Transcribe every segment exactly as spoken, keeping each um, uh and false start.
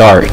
start.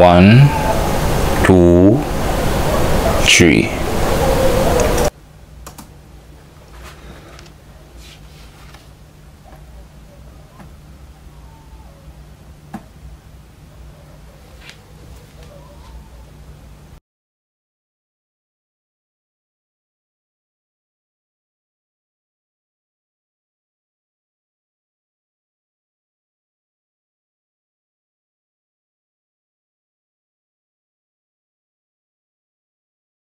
one, two, three.